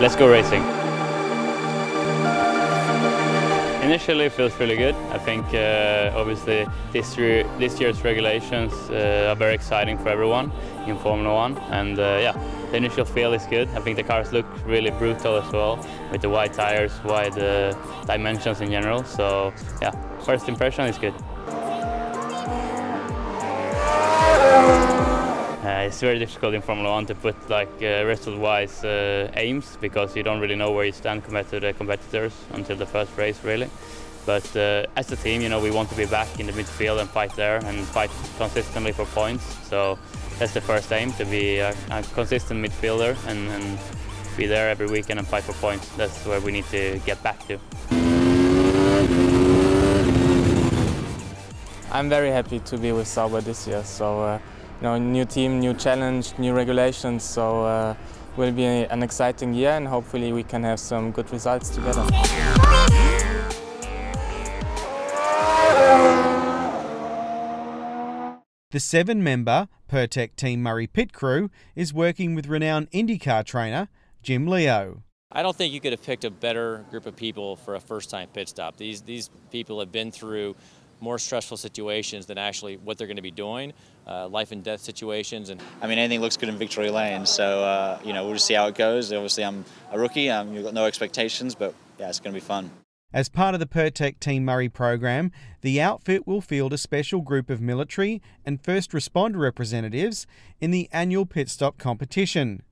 Let's go racing. Initially, it feels really good. I think obviously this year's regulations are very exciting for everyone in Formula One, and yeah, the initial feel is good. I think the cars look really brutal as well, with the wide tires, wide dimensions in general. So yeah, first impression is good. It's very difficult in Formula 1 to put like result-wise aims, because you don't really know where you stand compared to the competitors until the first race, really. But as a team, you know, we want to be back in the midfield and fight there and fight consistently for points. So that's the first aim, to be a consistent midfielder and be there every weekend and fight for points. That's where we need to get back to. I'm very happy to be with Sauber this year. So. You know, new team, new challenge, new regulations, so it will be an exciting year, and hopefully we can have some good results together. The 7-member PerTech Team Murray pit crew is working with renowned IndyCar trainer Jim Leo. I don't think you could have picked a better group of people for a first-time pit stop. These people have been through more stressful situations than actually what they're going to be doing, life and death situations. And I mean, anything looks good in victory lane, so you know, we'll just see how it goes. Obviously, I'm a rookie, you've got no expectations, but yeah, it's going to be fun. As part of the PerTech Team Murray program, the outfit will field a special group of military and first responder representatives in the annual pit stop competition.